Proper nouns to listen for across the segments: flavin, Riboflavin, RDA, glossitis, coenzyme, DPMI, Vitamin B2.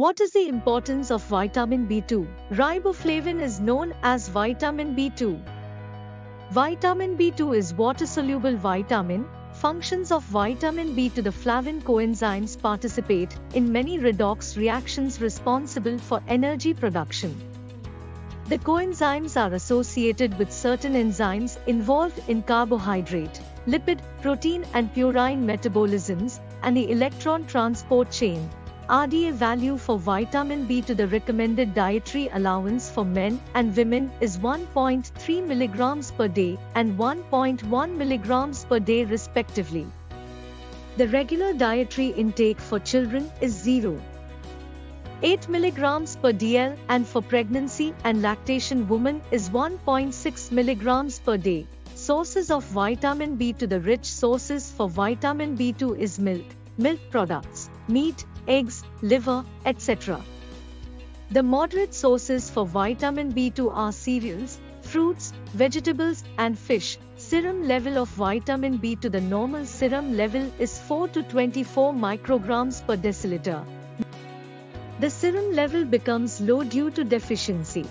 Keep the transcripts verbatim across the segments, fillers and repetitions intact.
What is the importance of vitamin B two? Riboflavin is known as vitamin B two. Vitamin B two is water-soluble vitamin. Functions of vitamin B to the flavin coenzymes participate in many redox reactions responsible for energy production. The coenzymes are associated with certain enzymes involved in carbohydrate, lipid, protein and purine metabolisms, and the electron transport chain. R D A value for vitamin B to the recommended dietary allowance for men and women is one point three milligrams per day and one point one milligrams per day respectively. The regular dietary intake for children is zero point eight milligrams per dl and for pregnancy and lactation women is one point six milligrams per day. Sources of vitamin B to the rich sources for vitamin B two is milk, milk products, meat, eggs, liver, et cetera. The moderate sources for vitamin B two are cereals, fruits, vegetables, and fish. Serum level of vitamin B to the normal serum level is four to twenty-four micrograms per deciliter. The serum level becomes low due to deficiency.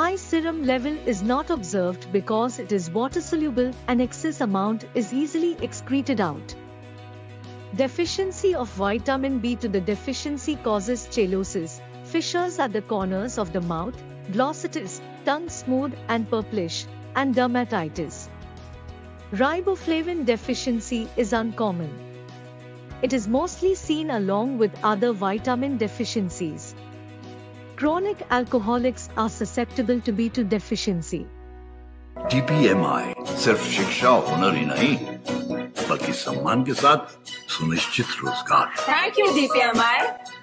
High serum level is not observed because it is water-soluble and excess amount is easily excreted out. Deficiency of vitamin B to the deficiency causes chelosis, fissures at the corners of the mouth, glossitis, tongue smooth and purplish, and dermatitis. Riboflavin deficiency is uncommon. It is mostly seen along with other vitamin deficiencies. Chronic alcoholics are susceptible to B two deficiency. D P M I, सिर्फ शिक्षा होना ही नहीं, बल्कि सम्मान के साथ सुनिश्चित रोजगार। Thank you D P M I.